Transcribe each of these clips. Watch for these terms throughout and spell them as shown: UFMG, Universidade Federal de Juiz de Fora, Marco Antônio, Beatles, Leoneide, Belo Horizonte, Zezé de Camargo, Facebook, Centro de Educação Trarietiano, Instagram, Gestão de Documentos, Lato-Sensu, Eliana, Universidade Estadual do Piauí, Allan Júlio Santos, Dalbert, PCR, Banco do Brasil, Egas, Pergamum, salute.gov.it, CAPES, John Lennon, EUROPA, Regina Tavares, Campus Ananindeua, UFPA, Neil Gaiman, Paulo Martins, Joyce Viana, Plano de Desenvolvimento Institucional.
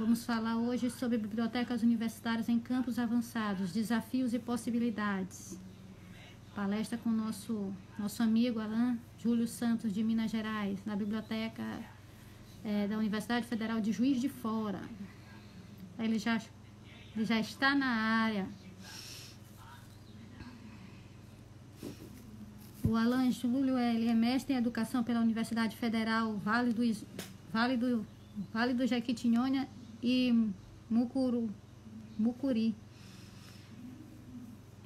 Vamos falar hoje sobre bibliotecas universitárias em campos avançados, desafios e possibilidades. Palestra com o nosso amigo Allan Júlio Santos, de Minas Gerais, na biblioteca da Universidade Federal de Juiz de Fora. Ele já está na área. O Allan Júlio é mestre em Educação pela Universidade Federal Vale do Jequitinhonha e Mucuri.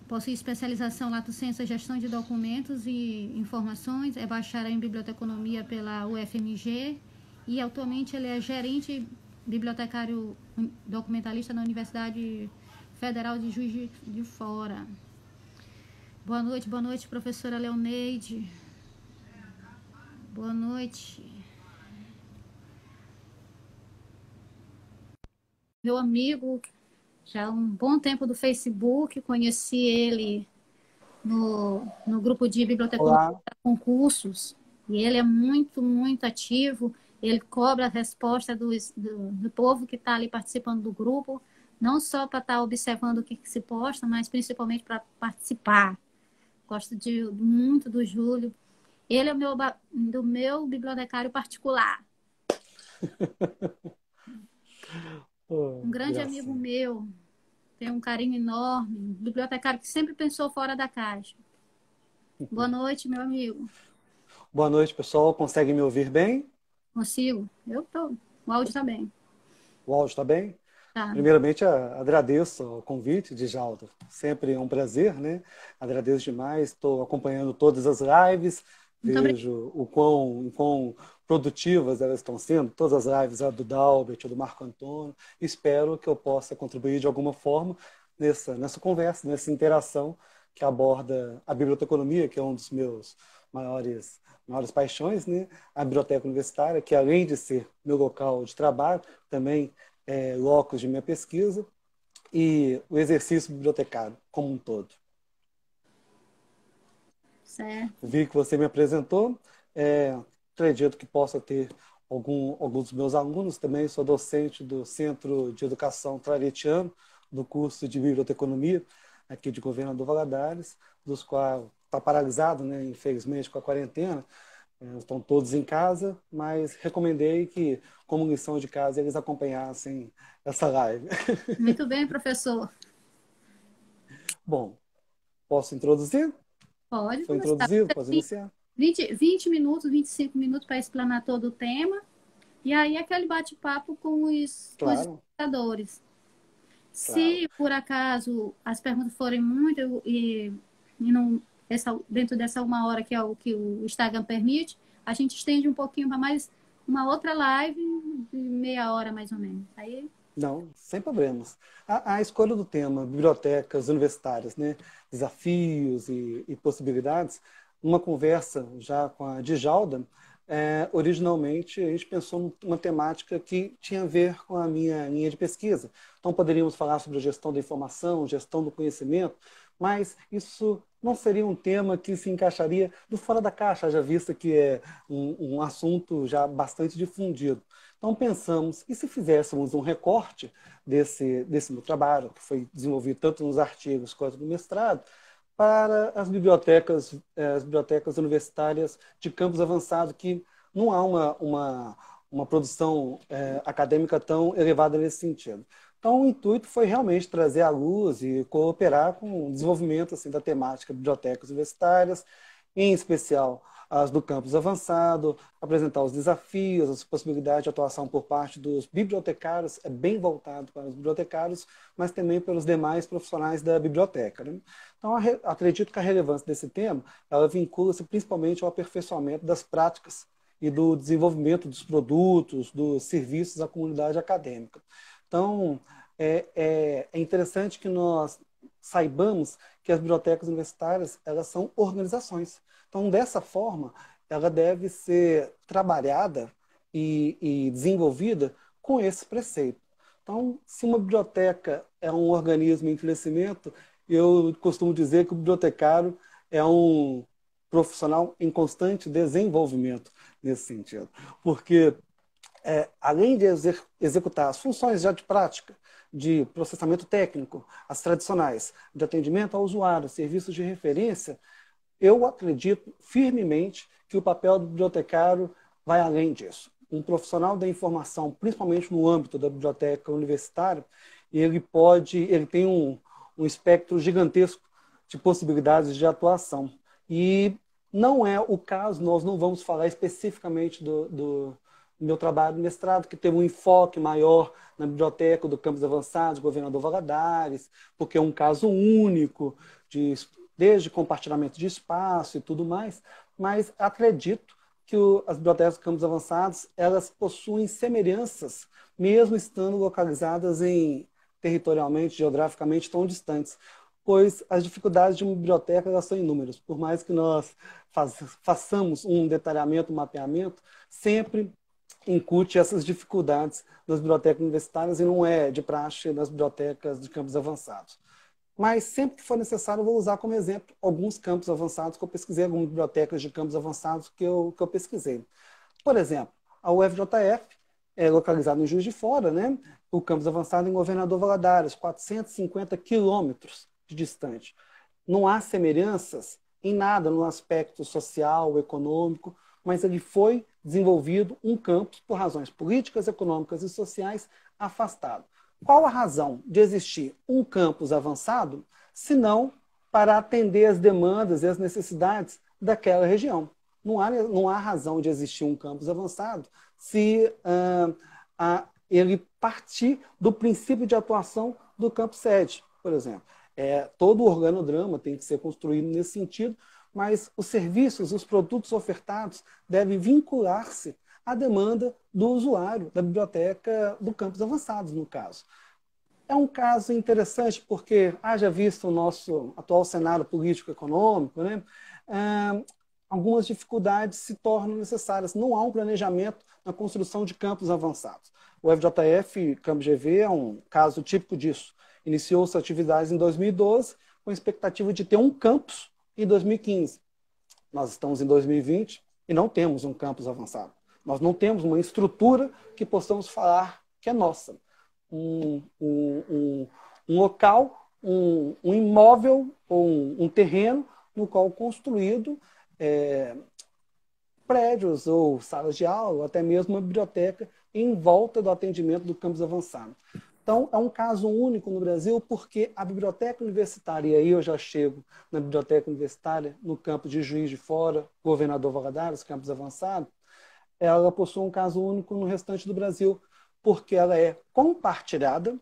Possui especialização Lato Sensu em Gestão de Documentos e Informações, é bacharel em Biblioteconomia pela UFMG e atualmente ele é gerente bibliotecário documentalista na Universidade Federal de Juiz de Fora. Boa noite, professora Leoneide. Boa noite. Meu amigo, já há um bom tempo do Facebook, conheci ele no grupo de biblioteconomia para concursos, e ele é muito, muito ativo, ele cobra a resposta do povo que está ali participando do grupo, não só para estar observando o que se posta, mas principalmente para participar. Gosto muito do Júlio. Ele é do meu bibliotecário particular. Um grande amigo meu, tem um carinho enorme, bibliotecário que sempre pensou fora da caixa. Boa noite, meu amigo. Boa noite, pessoal. Consegue me ouvir bem? Consigo. O áudio está bem. O áudio está bem? Tá. Primeiramente, agradeço o convite, Djalda. Sempre é um prazer, né? Agradeço demais. Estou acompanhando todas as lives. Muito Vejo o quão produtivas elas estão sendo, todas as lives, a do Dalbert, a do Marco Antônio. Espero que eu possa contribuir de alguma forma nessa conversa, nessa interação que aborda a biblioteconomia, que é um dos meus maiores paixões, né? A biblioteca universitária, que além de ser meu local de trabalho, também é locus de minha pesquisa e o exercício bibliotecário como um todo. Certo. Vi que você me apresentou. Acredito que possa ter alguns dos meus alunos também. Sou docente do Centro de Educação Trarietiano, do curso de Biblioteconomia, aqui de Governador Valadares, dos quais está paralisado, né, infelizmente, com a quarentena. Estão todos em casa, mas recomendei que, como lição de casa, eles acompanhassem essa live. Muito bem, professor. Bom, posso introduzir? Pode. Foi introduzido? Posso iniciar? 25 minutos para explanar todo o tema. E aí, aquele bate-papo com os espectadores. Claro. Se, por acaso, as perguntas forem muito e não, dentro dessa uma hora que é o que o Instagram permite, a gente estende um pouquinho para mais uma outra live, meia hora mais ou menos. Aí... Não, sem problemas. A escolha do tema, bibliotecas universitárias, né? Desafios e possibilidades... Uma conversa já com a Djalda, originalmente a gente pensou numa temática que tinha a ver com a minha linha de pesquisa. Então poderíamos falar sobre a gestão da informação, gestão do conhecimento, mas isso não seria um tema que se encaixaria do fora da caixa, já vista que é um assunto já bastante difundido. Então pensamos, e se fizéssemos um recorte desse meu trabalho, que foi desenvolvido tanto nos artigos quanto no mestrado, para as bibliotecas universitárias de campus avançado, que não há uma produção acadêmica tão elevada nesse sentido. Então, o intuito foi realmente trazer à luz e cooperar com o desenvolvimento assim, da temática bibliotecas universitárias, em especial as do campus avançado, apresentar os desafios, as possibilidades de atuação por parte dos bibliotecários, é bem voltado para os bibliotecários, mas também pelos demais profissionais da biblioteca. Né? Então, acredito que a relevância desse tema, ela vincula-se principalmente ao aperfeiçoamento das práticas e do desenvolvimento dos produtos, dos serviços à comunidade acadêmica. Então, é interessante que nós saibamos que as bibliotecas universitárias, elas são organizações. Então, dessa forma, ela deve ser trabalhada e desenvolvida com esse preceito. Então, se uma biblioteca é um organismo em crescimento, eu costumo dizer que o bibliotecário é um profissional em constante desenvolvimento nesse sentido. Porque além de executar as funções já de prática, de processamento técnico, as tradicionais, de atendimento ao usuário, serviços de referência, eu acredito firmemente que o papel do bibliotecário vai além disso. Um profissional da informação, principalmente no âmbito da biblioteca universitária, ele tem um espectro gigantesco de possibilidades de atuação. E não é o caso, nós não vamos falar especificamente do meu trabalho de mestrado, que teve um enfoque maior na biblioteca do Campus Avançado, Governador Valadares, porque é um caso único, desde compartilhamento de espaço e tudo mais, mas acredito que as bibliotecas do Campus Avançados, elas possuem semelhanças, mesmo estando localizadas territorialmente, geograficamente, tão distantes, pois as dificuldades de uma biblioteca elas são inúmeras. Por mais que nós façamos um detalhamento, um mapeamento, sempre incute essas dificuldades nas bibliotecas universitárias e não é de praxe nas bibliotecas de campos avançados. Mas sempre que for necessário, eu vou usar como exemplo alguns campos avançados que eu pesquisei, algumas bibliotecas de campos avançados que eu pesquisei. Por exemplo, a UFJF é localizada em Juiz de Fora, né? O campus avançado em Governador Valadares, 450 quilômetros de distante. Não há semelhanças em nada no aspecto social, econômico, mas ele foi desenvolvido um campus por razões políticas, econômicas e sociais afastado. Qual a razão de existir um campus avançado, se não para atender as demandas e as necessidades daquela região? Não há razão de existir um campus avançado se ele partir do princípio de atuação do campus sede, por exemplo. Todo o organograma tem que ser construído nesse sentido, mas os serviços, os produtos ofertados devem vincular-se a demanda do usuário da biblioteca do Campus Avançados, no caso. É um caso interessante porque, haja visto o nosso atual cenário político-econômico, né? Algumas dificuldades se tornam necessárias. Não há um planejamento na construção de campos avançados. O FJF Campus GV é um caso típico disso. Iniciou suas atividades em 2012 com a expectativa de ter um campus em 2015. Nós estamos em 2020 e não temos um campus avançado. Nós não temos uma estrutura que possamos falar que é nossa. Um local, um imóvel ou um terreno no qual construído prédios ou salas de aula, ou até mesmo uma biblioteca em volta do atendimento do campus avançado. Então, é um caso único no Brasil, porque a biblioteca universitária, e aí eu já chego na biblioteca universitária, no campo de Juiz de Fora, Governador Valadares, campus avançado, ela possui um caso único no restante do Brasil, porque ela é compartilhada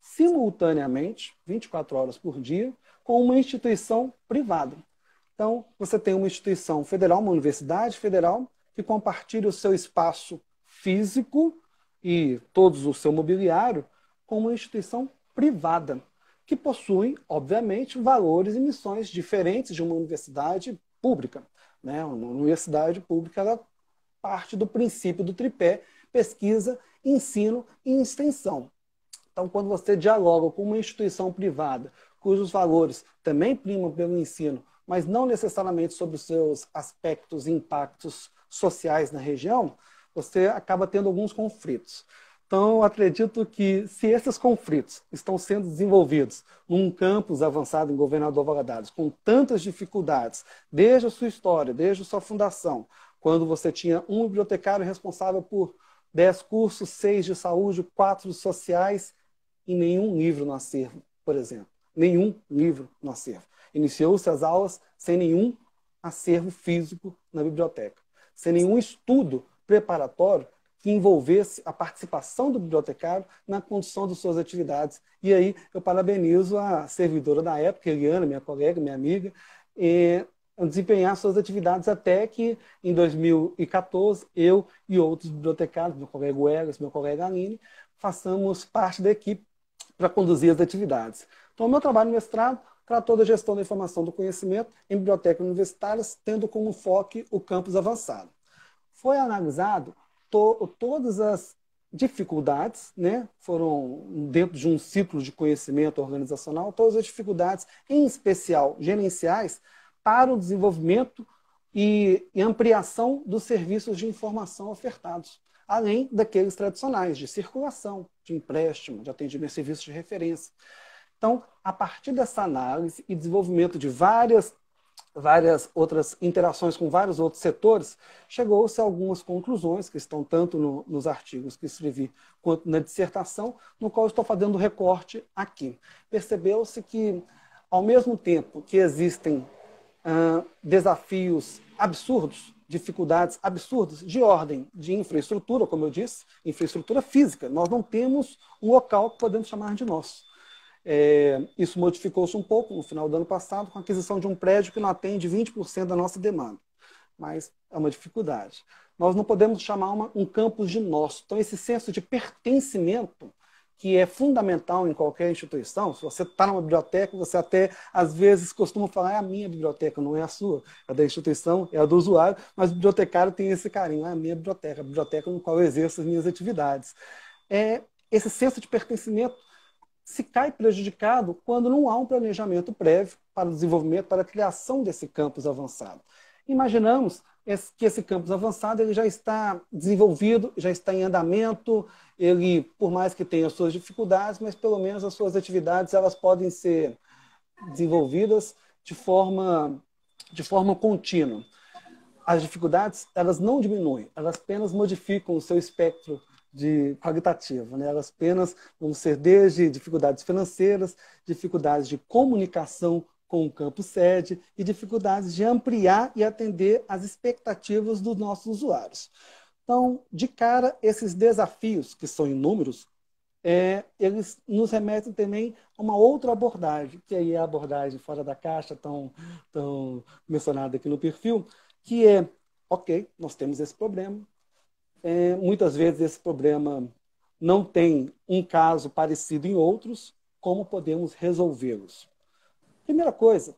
simultaneamente, 24 horas por dia, com uma instituição privada. Então, você tem uma instituição federal, uma universidade federal, que compartilha o seu espaço físico e todo o seu mobiliário com uma instituição privada, que possui, obviamente, valores e missões diferentes de uma universidade pública, né? Uma universidade pública, ela parte do princípio do tripé, pesquisa, ensino e extensão. Então, quando você dialoga com uma instituição privada, cujos valores também primam pelo ensino, mas não necessariamente sobre os seus aspectos e impactos sociais na região, você acaba tendo alguns conflitos. Então, eu acredito que se esses conflitos estão sendo desenvolvidos num campus avançado em Governador Valadares, com tantas dificuldades, desde a sua história, desde a sua fundação, quando você tinha um bibliotecário responsável por 10 cursos, 6 de saúde, 4 sociais e nenhum livro no acervo, por exemplo. Nenhum livro no acervo. Iniciou-se as aulas sem nenhum acervo físico na biblioteca, sem nenhum estudo preparatório que envolvesse a participação do bibliotecário na condução das suas atividades. E aí eu parabenizo a servidora da época, Eliana, minha colega, minha amiga, desempenhar suas atividades até que, em 2014, eu e outros bibliotecários, meu colega Egas, meu colega Aline, façamos parte da equipe para conduzir as atividades. Então, o meu trabalho no mestrado tratou da gestão da informação do conhecimento em bibliotecas universitárias, tendo como foco o campus avançado. Foi analisado todas as dificuldades, né? Foram dentro de um ciclo de conhecimento organizacional, todas as dificuldades, em especial gerenciais, para o desenvolvimento e ampliação dos serviços de informação ofertados. além daqueles tradicionais de circulação, de empréstimo, de atendimento a serviços de referência. Então, a partir dessa análise e desenvolvimento de várias outras interações com vários outros setores, chegou-se a algumas conclusões que estão tanto nos artigos que escrevi quanto na dissertação, no qual estou fazendo recorte aqui. Percebeu-se que, ao mesmo tempo que existem desafios absurdos, dificuldades absurdas de ordem de infraestrutura, como eu disse, infraestrutura física. Nós não temos um local que podemos chamar de nosso. Isso modificou-se um pouco no final do ano passado com a aquisição de um prédio que não atende 20% da nossa demanda. Mas é uma dificuldade. Nós não podemos chamar um campus de nosso. Então, esse senso de pertencimento que é fundamental em qualquer instituição. Se você está numa biblioteca, você até, às vezes, costuma falar é a minha biblioteca, não é a sua. É da instituição, é a do usuário, mas o bibliotecário tem esse carinho. É a minha biblioteca, a biblioteca no qual eu exerço as minhas atividades. Esse senso de pertencimento se cai prejudicado quando não há um planejamento prévio para o desenvolvimento, para a criação desse campus avançado. Imaginamos que esse campus avançado ele já está desenvolvido, já está em andamento, ele, por mais que tenha suas dificuldades, mas pelo menos as suas atividades elas podem ser desenvolvidas de forma contínua. As dificuldades elas não diminuem, elas apenas modificam o seu espectro qualitativo, né? Elas apenas vão ser desde dificuldades financeiras, dificuldades de comunicação com o campus sede e dificuldades de ampliar e atender às expectativas dos nossos usuários. Então, de cara, esses desafios, que são inúmeros, eles nos remetem também a uma outra abordagem, que aí é a abordagem fora da caixa, tão mencionada aqui no perfil, que é, ok, nós temos esse problema. Muitas vezes esse problema não tem um caso parecido em outros, como podemos resolvê-los? Primeira coisa,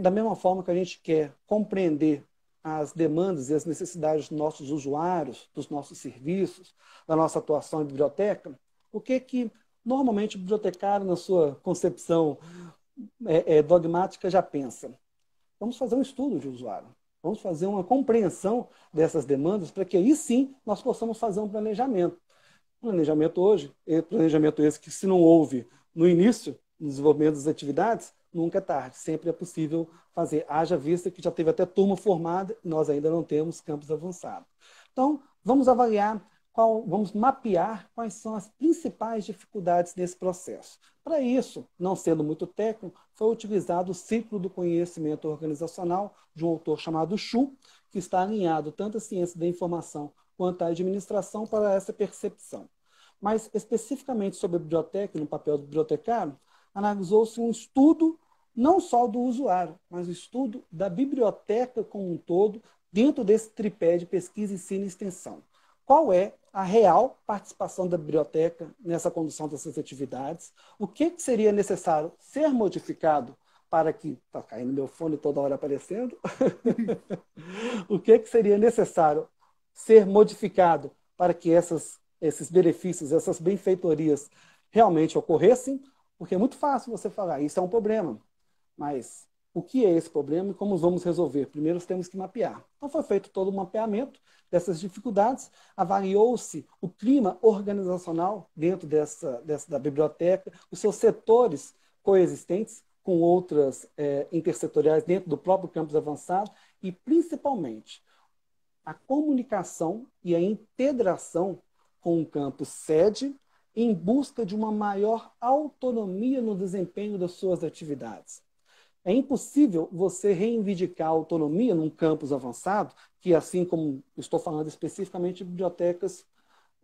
da mesma forma que a gente quer compreender as demandas e as necessidades dos nossos usuários, dos nossos serviços, da nossa atuação em biblioteca, o que normalmente o bibliotecário, na sua concepção dogmática, já pensa? Vamos fazer um estudo de usuário, vamos fazer uma compreensão dessas demandas para que aí sim nós possamos fazer um planejamento. O planejamento hoje, planejamento esse que se não houve no início, no desenvolvimento das atividades, nunca é tarde, sempre é possível fazer. Haja vista que já teve até turma formada e nós ainda não temos campus avançado. Então, vamos avaliar, vamos mapear quais são as principais dificuldades nesse processo. Para isso, não sendo muito técnico, foi utilizado o ciclo do conhecimento organizacional de um autor chamado Chu, que está alinhado tanto à ciência da informação quanto à administração para essa percepção. Mas, especificamente sobre a biblioteca e no papel do bibliotecário, analisou-se um estudo não só do usuário, mas o estudo da biblioteca como um todo dentro desse tripé de pesquisa, ensino e extensão. Qual é a real participação da biblioteca nessa condução dessas atividades? O que seria necessário ser modificado para que... Está caindo meu fone toda hora aparecendo. O que seria necessário ser modificado para que esses benefícios, essas benfeitorias realmente ocorressem? Porque é muito fácil você falar, isso é um problema, mas o que é esse problema e como vamos resolver? Primeiro temos que mapear. Então foi feito todo um mapeamento dessas dificuldades, avaliou-se o clima organizacional dentro da biblioteca, os seus setores coexistentes com outras intersetoriais dentro do próprio campus avançado e, principalmente, a comunicação e a integração com o campus sede, em busca de uma maior autonomia no desempenho das suas atividades. É impossível você reivindicar autonomia num campus avançado, que assim como estou falando especificamente de bibliotecas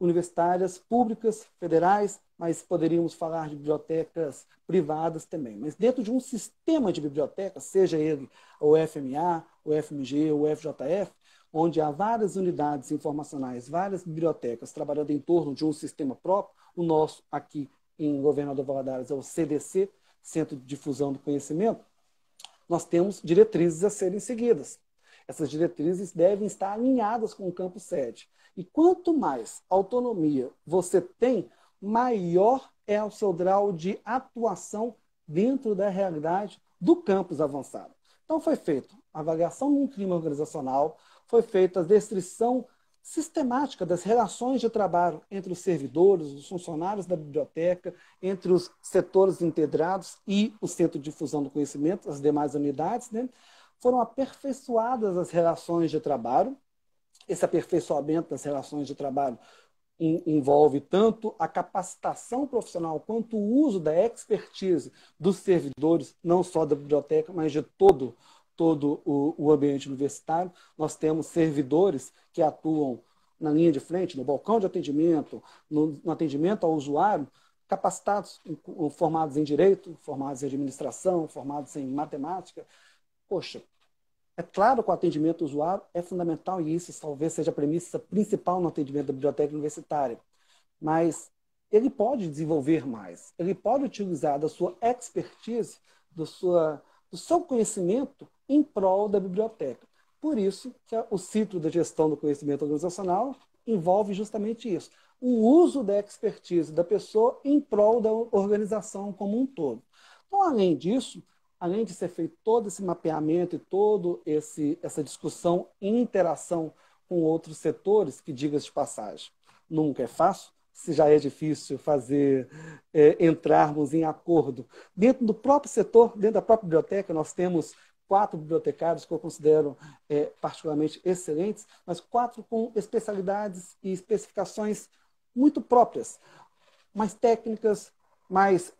universitárias, públicas, federais, mas poderíamos falar de bibliotecas privadas também. Mas dentro de um sistema de bibliotecas, seja ele o UFMA, o UFMG, o UFJF, onde há várias unidades informacionais, várias bibliotecas trabalhando em torno de um sistema próprio, o nosso aqui em Governador Valadares é o CDC, Centro de Difusão do Conhecimento, nós temos diretrizes a serem seguidas. Essas diretrizes devem estar alinhadas com o campus sede. E quanto mais autonomia você tem, maior é o seu grau de atuação dentro da realidade do campus avançado. Então foi feito a avaliação num clima organizacional, foi feita a descrição sistemática das relações de trabalho entre os servidores, os funcionários da biblioteca, entre os setores integrados e o Centro de Difusão do Conhecimento, as demais unidades, né? Foram aperfeiçoadas as relações de trabalho. Esse aperfeiçoamento das relações de trabalho envolve tanto a capacitação profissional quanto o uso da expertise dos servidores, não só da biblioteca, mas de todo o ambiente universitário. Nós temos servidores que atuam na linha de frente, no balcão de atendimento, no atendimento ao usuário, capacitados, formados em direito, formados em administração, formados em matemática. Poxa, é claro que o atendimento do usuário é fundamental, e isso talvez seja a premissa principal no atendimento da biblioteca universitária. Mas ele pode desenvolver mais, ele pode utilizar da sua expertise, do seu conhecimento em prol da biblioteca. Por isso que o ciclo da gestão do conhecimento organizacional envolve justamente isso, o uso da expertise da pessoa em prol da organização como um todo. Então, além disso, além de ser feito todo esse mapeamento e toda essa discussão em interação com outros setores, que, diga-se de passagem, nunca é fácil, se já é difícil fazer entrarmos em acordo. Dentro do próprio setor, dentro da própria biblioteca, nós temos 4 bibliotecários que eu considero particularmente excelentes, mas 4 com especialidades e especificações muito próprias, mais técnicas, mais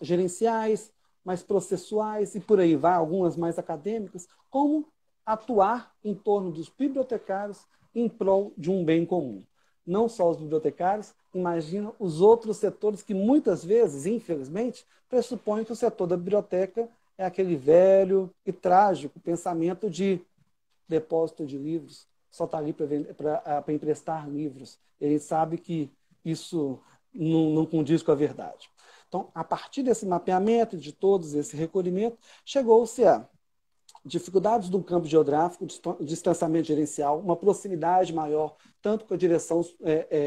gerenciais, mais processuais e por aí vai, algumas mais acadêmicas, como atuar em torno dos bibliotecários em prol de um bem comum. Não só os bibliotecários, imagina os outros setores que muitas vezes, infelizmente, pressupõem que o setor da biblioteca é aquele velho e trágico pensamento de depósito de livros, só está ali para emprestar livros. Ele sabe que isso não condiz com a verdade. Então, a partir desse mapeamento, de todos esse recolhimento, chegou-se a dificuldades do campo geográfico, distanciamento gerencial, uma proximidade maior, tanto com a direção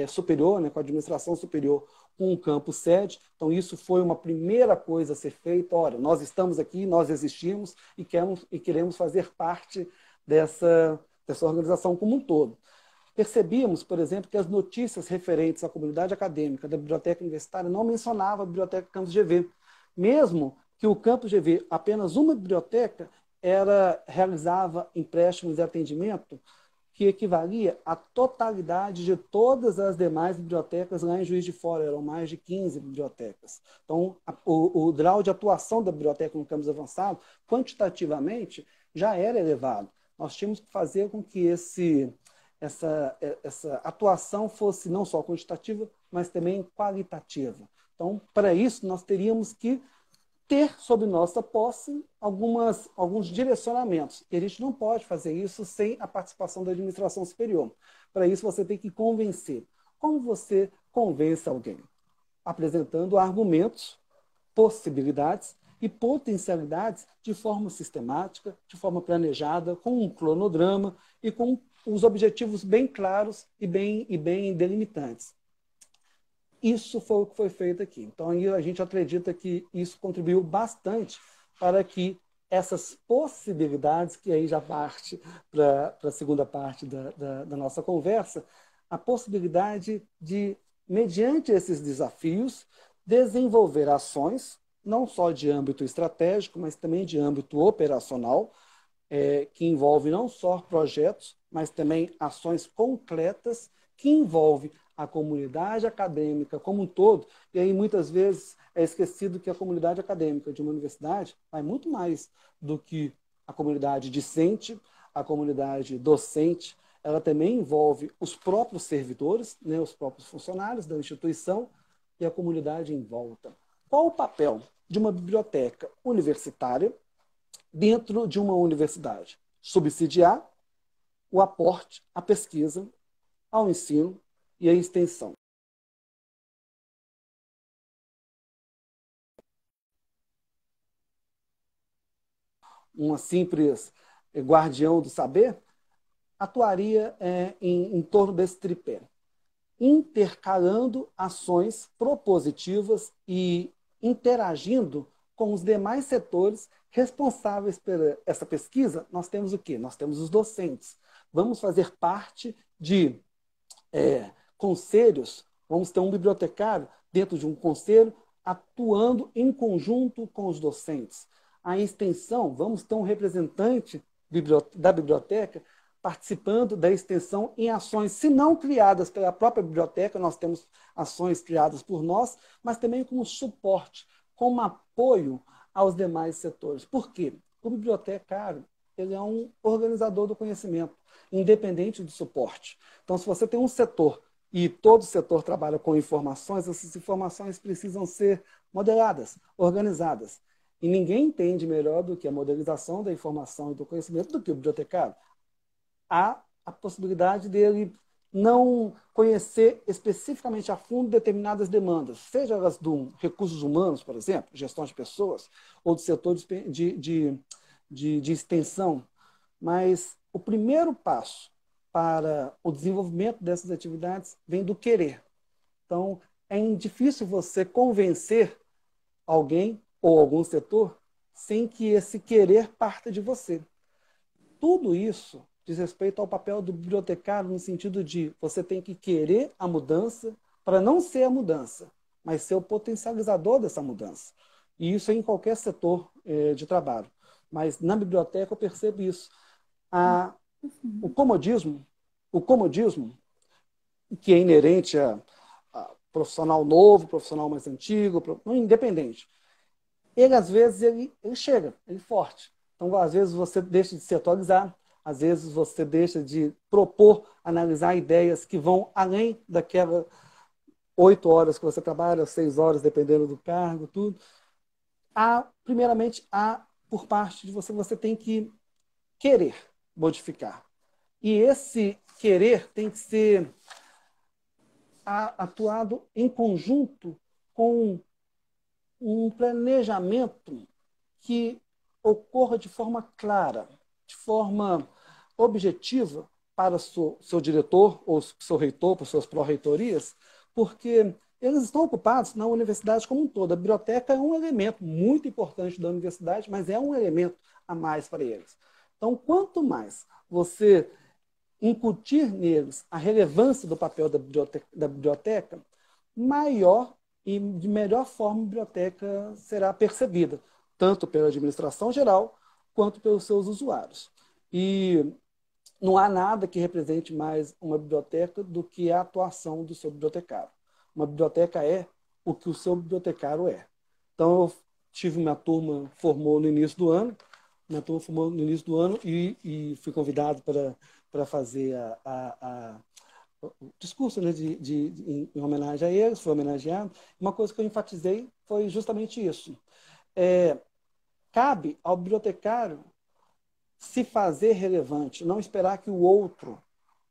superior, né, com a administração superior, com o campo sede. Então, isso foi uma primeira coisa a ser feita. Olha, nós estamos aqui, nós existimos e queremos fazer parte dessa organização como um todo. Percebíamos, por exemplo, que as notícias referentes à comunidade acadêmica da biblioteca universitária não mencionavam a biblioteca Campus GV, mesmo que o Campus GV, apenas uma biblioteca, realizava empréstimos e atendimento que equivalia à totalidade de todas as demais bibliotecas lá em Juiz de Fora, eram mais de 15 bibliotecas. Então, o grau de atuação da biblioteca no campus avançado, quantitativamente, já era elevado. Nós tínhamos que fazer com que essa atuação fosse não só quantitativa, mas também qualitativa. Então, para isso, nós teríamos que ter sob nossa posse alguns direcionamentos. E a gente não pode fazer isso sem a participação da administração superior. Para isso, você tem que convencer. Como você convence alguém? Apresentando argumentos, possibilidades e potencialidades de forma sistemática, de forma planejada, com um cronograma e com os objetivos bem claros e bem delimitantes. Isso foi o que foi feito aqui. Então, a gente acredita que isso contribuiu bastante para que essas possibilidades, que aí já parte para a segunda parte da nossa conversa, a possibilidade de, mediante esses desafios, desenvolver ações, não só de âmbito estratégico, mas também de âmbito operacional, que envolve não só projetos, mas também ações concretas que envolvem a comunidade acadêmica como um todo. E aí, muitas vezes, é esquecido que a comunidade acadêmica de uma universidade vai muito mais do que a comunidade discente, a comunidade docente. Ela também envolve os próprios servidores, né, os próprios funcionários da instituição e a comunidade em volta. Qual o papel de uma biblioteca universitária dentro de uma universidade? Subsidiar o aporte à pesquisa, ao ensino e à extensão. Uma simples guardião do saber atuaria em torno desse tripé, intercalando ações propositivas e interagindo com os demais setores responsáveis por essa pesquisa. Nós temos o quê? Nós temos os docentes. vamos fazer parte de conselhos, vamos ter um bibliotecário dentro de um conselho atuando em conjunto com os docentes. A extensão, vamos ter um representante da biblioteca participando da extensão em ações, se não criadas pela própria biblioteca, nós temos ações criadas por nós, mas também como suporte, como apoio aos demais setores. Por quê? O bibliotecário, ele é um organizador do conhecimento, independente do suporte. Então, se você tem um setor e todo setor trabalha com informações, essas informações precisam ser modeladas, organizadas. E ninguém entende melhor do que a modelização da informação e do conhecimento do que o bibliotecário. Há a possibilidade dele não conhecer especificamente a fundo determinadas demandas, seja elas de recursos humanos, por exemplo, gestão de pessoas, ou do setor de extensão. Mas o primeiro passo para o desenvolvimento dessas atividades vem do querer. Então, é difícil você convencer alguém ou algum setor sem que esse querer parta de você. Tudo isso diz respeito ao papel do bibliotecário no sentido de você tem que querer a mudança para não ser a mudança, mas ser o potencializador dessa mudança. E isso é em qualquer setor de trabalho. Mas na biblioteca eu percebo isso. O comodismo, que é inerente a profissional novo, profissional mais antigo, independente, ele às vezes ele chega, ele é forte. Então às vezes você deixa de se atualizar, às vezes você deixa de propor, analisar ideias que vão além daquelas 8 horas que você trabalha, 6 horas, dependendo do cargo, tudo. Primeiramente, por parte de você, você tem que querer modificar. E esse querer tem que ser atuado em conjunto com um planejamento que ocorra de forma clara, de forma objetiva para o seu diretor ou seu reitor, para suas pró-reitorias, porque eles estão ocupados na universidade como um todo. A biblioteca é um elemento muito importante da universidade, mas é um elemento a mais para eles. Então, quanto mais você incutir neles a relevância do papel da biblioteca, maior e de melhor forma a biblioteca será percebida, tanto pela administração geral, quanto pelos seus usuários. E não há nada que represente mais uma biblioteca do que a atuação do seu bibliotecário. Uma biblioteca é o que o seu bibliotecário é. Então, eu tive minha turma formou no início do ano, e fui convidado para fazer o discurso, né, em homenagem a eles, foi homenageado. Uma coisa que eu enfatizei foi justamente isso. Cabe ao bibliotecário se fazer relevante, não esperar que o outro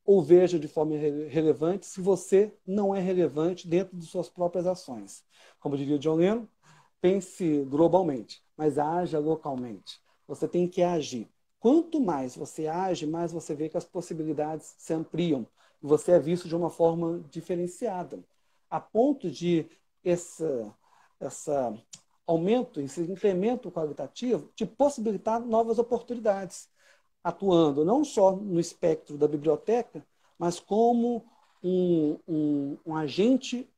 o veja de forma relevante se você não é relevante dentro de suas próprias ações. Como diria John Lennon, pense globalmente, mas haja localmente. Você tem que agir. Quanto mais você age, mais você vê que as possibilidades se ampliam. Você é visto de uma forma diferenciada, a ponto de esse incremento qualitativo de possibilitar novas oportunidades, atuando não só no espectro da biblioteca, mas como um agente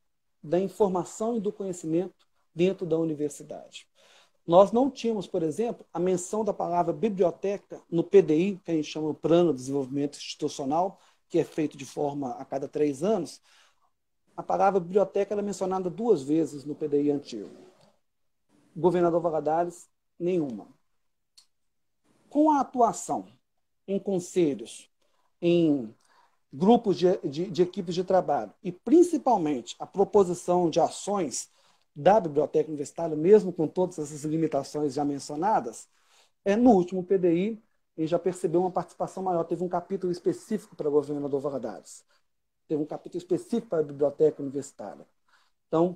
da informação e do conhecimento dentro da universidade. Nós não tínhamos, por exemplo, a menção da palavra biblioteca no PDI, que a gente chama Plano de Desenvolvimento Institucional, que é feito de forma a cada 3 anos. A palavra biblioteca era mencionada 2 vezes no PDI antigo. Governador Valadares, nenhuma. Com a atuação em conselhos, em grupos de equipes de trabalho e, principalmente, a proposição de ações da biblioteca universitária, mesmo com todas essas limitações já mencionadas, no último PDI, ele já percebeu uma participação maior. Teve um capítulo específico para o governador Valadares. Teve um capítulo específico para a biblioteca universitária. Então,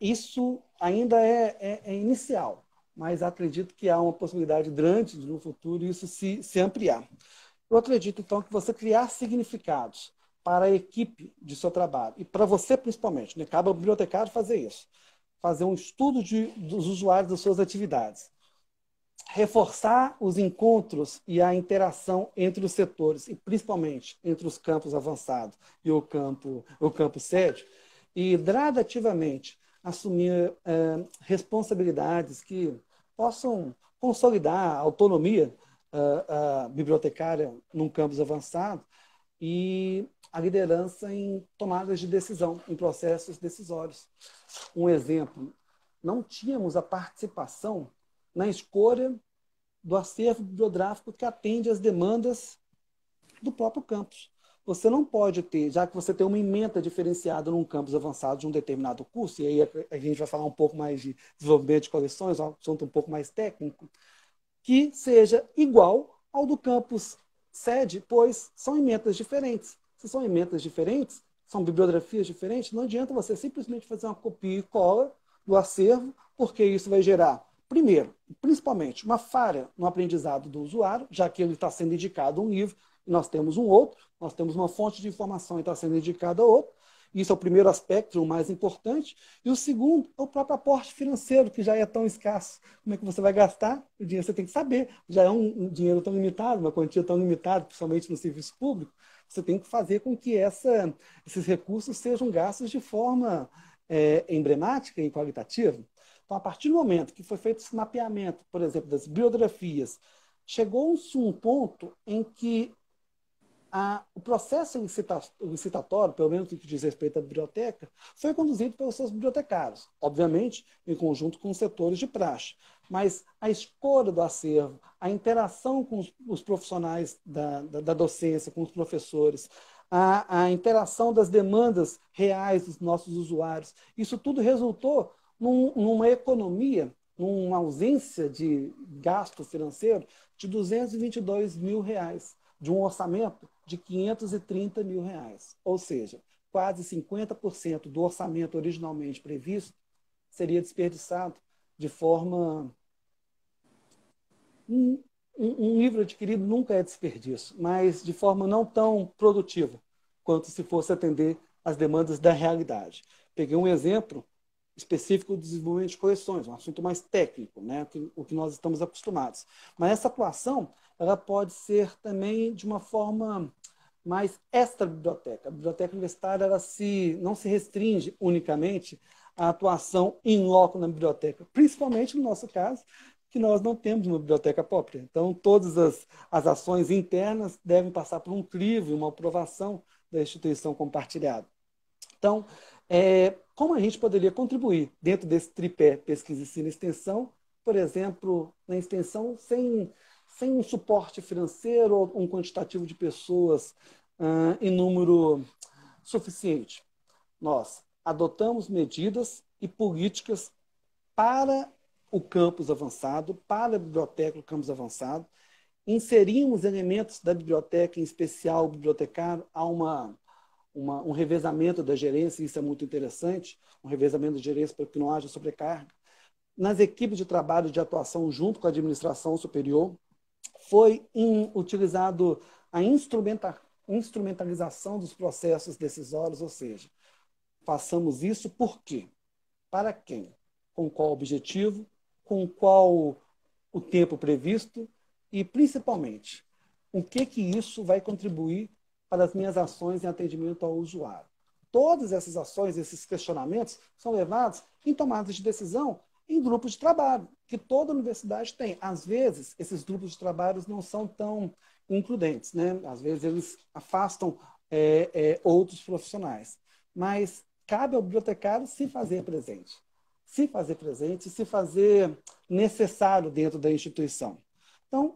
isso ainda é inicial, mas acredito que há uma possibilidade grande de, no futuro, isso se ampliar. Eu acredito, então, que você criar significados para a equipe de seu trabalho, e para você principalmente, né? Cabe ao bibliotecário fazer isso, fazer um estudo dos usuários das suas atividades. reforçar os encontros e a interação entre os setores, e principalmente entre os campos avançados e o campo sede, e gradativamente assumir responsabilidades que possam consolidar a autonomia bibliotecária num campus avançado e a liderança em tomadas de decisão, em processos decisórios. Um exemplo, não tínhamos a participação na escolha do acervo bibliográfico que atende às demandas do próprio campus. Você não pode ter, já que você tem uma ementa diferenciada num campus avançado de um determinado curso, e aí a gente vai falar um pouco mais de desenvolvimento de coleções, um assunto um pouco mais técnico, que seja igual ao do campus sede, pois são ementas diferentes. Se são ementas diferentes, são bibliografias diferentes, não adianta você simplesmente fazer uma copia e cola do acervo, porque isso vai gerar, primeiro, principalmente, uma falha no aprendizado do usuário, já que ele está sendo indicado um livro, e nós temos um outro, nós temos uma fonte de informação e está sendo indicada outra. Isso é o primeiro aspecto, o mais importante. E o segundo é o próprio aporte financeiro, que já é tão escasso. Como é que você vai gastar? O dinheiro você tem que saber. Já é um dinheiro tão limitado, uma quantia tão limitada, principalmente no serviço público. Você tem que fazer com que esses recursos sejam gastos de forma emblemática e qualitativa. Então, a partir do momento que foi feito esse mapeamento, por exemplo, das bibliografias, chegou-se um ponto em que o processo licitatório, pelo menos no que diz respeito à biblioteca, foi conduzido pelos seus bibliotecários, obviamente em conjunto com os setores de praxe. Mas a escolha do acervo, a interação com os profissionais da docência, com os professores, a interação das demandas reais dos nossos usuários, isso tudo resultou numa economia, numa ausência de gasto financeiro de R$ 222 mil, de um orçamento de R$ 530 mil. Ou seja, quase 50% do orçamento originalmente previsto seria desperdiçado de forma... Um livro adquirido nunca é desperdício, mas de forma não tão produtiva quanto se fosse atender às demandas da realidade. Peguei um exemplo específico do desenvolvimento de coleções, um assunto mais técnico, né? O que nós estamos acostumados. Mas essa atuação ela pode ser também de uma forma mais extra-biblioteca. A biblioteca universitária ela não se restringe unicamente à atuação in loco na biblioteca, principalmente no nosso caso, que nós não temos uma biblioteca própria. Então, todas as ações internas devem passar por um crivo, uma aprovação da instituição compartilhada. Então, como a gente poderia contribuir dentro desse tripé pesquisa, ensino e extensão, por exemplo, na extensão sem um suporte financeiro ou um quantitativo de pessoas em número suficiente? Nós adotamos medidas e políticas para o campus avançado, para a biblioteca do campus avançado, inserimos elementos da biblioteca, em especial o bibliotecário, há um revezamento da gerência, isso é muito interessante, um revezamento da gerência para que não haja sobrecarga. Nas equipes de trabalho de atuação junto com a administração superior, foi utilizado a instrumentalização dos processos decisórios, ou seja, façamos isso por quê? Para quem? Com qual objetivo? Com qual o tempo previsto? E, principalmente, o que isso vai contribuir para as minhas ações em atendimento ao usuário? Todas essas ações, esses questionamentos, são levados em tomadas de decisão em grupos de trabalho, que toda universidade tem. Às vezes, esses grupos de trabalho não são tão includentes, né? Às vezes, eles afastam outros profissionais. Mas cabe ao bibliotecário se fazer presente, se fazer necessário dentro da instituição. Então,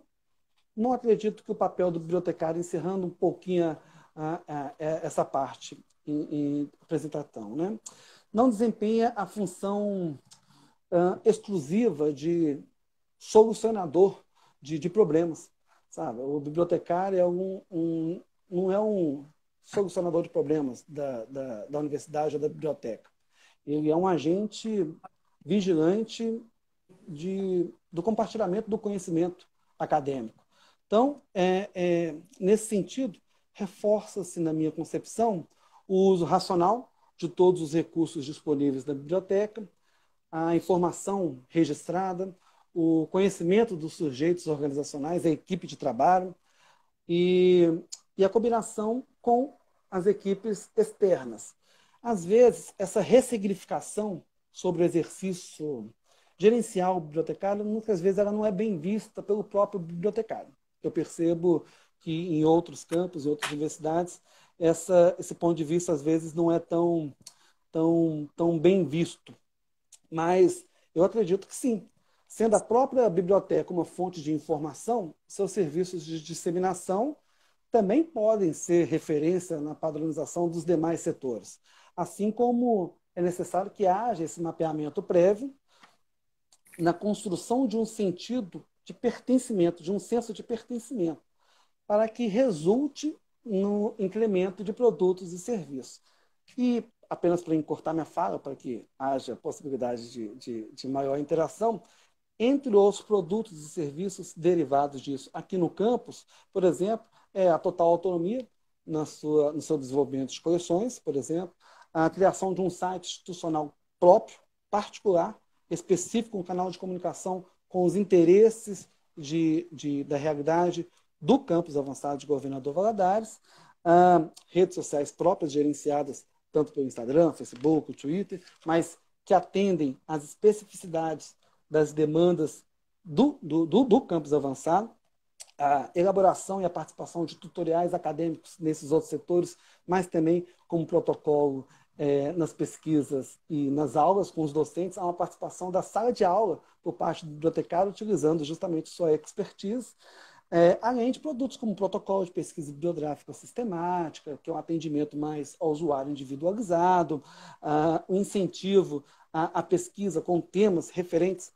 não acredito que o papel do bibliotecário, encerrando um pouquinho essa parte em apresentação, né? Não desempenha a função exclusiva de solucionador de problemas, sabe? O bibliotecário não é um solucionador de problemas da universidade ou da biblioteca. Ele é um agente vigilante do compartilhamento do conhecimento acadêmico. Então, nesse sentido, reforça-se, na minha concepção, o uso racional de todos os recursos disponíveis na biblioteca, a informação registrada, o conhecimento dos sujeitos organizacionais, a equipe de trabalho e a combinação com as equipes externas. Às vezes, essa ressignificação sobre o exercício gerencial bibliotecário, muitas vezes ela não é bem vista pelo próprio bibliotecário. Eu percebo que em outros campos, em outras universidades, esse ponto de vista às vezes não é tão bem visto. Mas eu acredito que sim. Sendo a própria biblioteca uma fonte de informação, seus serviços de disseminação também podem ser referência na padronização dos demais setores. Assim como é necessário que haja esse mapeamento prévio na construção de um sentido de pertencimento, de um senso de pertencimento, para que resulte no incremento de produtos e serviços. E, apenas para encurtar minha fala, para que haja possibilidade de maior interação, entre outros produtos e serviços derivados disso. Aqui no campus, por exemplo, é a total autonomia no seu desenvolvimento de coleções, por exemplo, a criação de um site institucional próprio, particular, específico, um canal de comunicação com os interesses da realidade do campus avançado de Governador Valadares, redes sociais próprias, gerenciadas tanto pelo Instagram, Facebook, Twitter, mas que atendem às especificidades das demandas do campus avançado, a elaboração e a participação de tutoriais acadêmicos nesses outros setores, mas também como protocolo nas pesquisas e nas aulas com os docentes, há uma participação da sala de aula por parte do bibliotecário, utilizando justamente sua expertise, além de produtos como protocolo de pesquisa bibliográfica sistemática, que é um atendimento mais ao usuário individualizado, o incentivo à pesquisa com temas referentes